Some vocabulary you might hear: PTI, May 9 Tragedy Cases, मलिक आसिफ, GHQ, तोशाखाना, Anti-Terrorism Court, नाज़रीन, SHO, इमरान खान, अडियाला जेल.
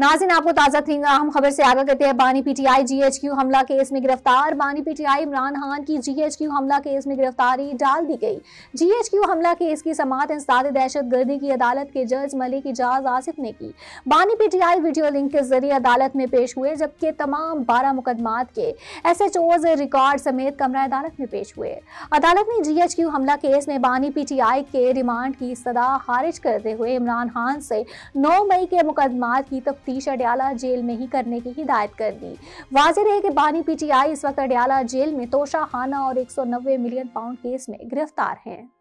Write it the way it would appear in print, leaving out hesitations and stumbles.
नाज़रीन आपको ताज़ा तरीन अहम खबर से आगाह करते हैं। बानी PTI GHQ हमला केस में गिरफ्तार। बानी PTI इमरान खान की GHQ हमला केस में गिरफ्तारी डाल दी गई। GHQ हमला केस की समाअत इंसदाद दहशतगर्दी की अदालत के जज मलिक आसिफ ने की। बानी PTI वीडियो लिंक के जरिए अदालत में पेश हुए, जबकि तमाम 12 मुकदमात के SHOs रिकॉर्ड समेत कमरा अदालत में पेश हुए। अदालत ने GHQ हमला केस में बानी PTI के रिमांड की सदा खारिज करते हुए इमरान खान से 9 मई के मुकदमात की तफ्तीश अडियाला जेल में ही करने की हिदायत कर दी। वाज़ेह रहे कि बानी PTI इस वक्त अडियाला जेल में तोशाखाना और 190 मिलियन पाउंड केस में गिरफ्तार हैं।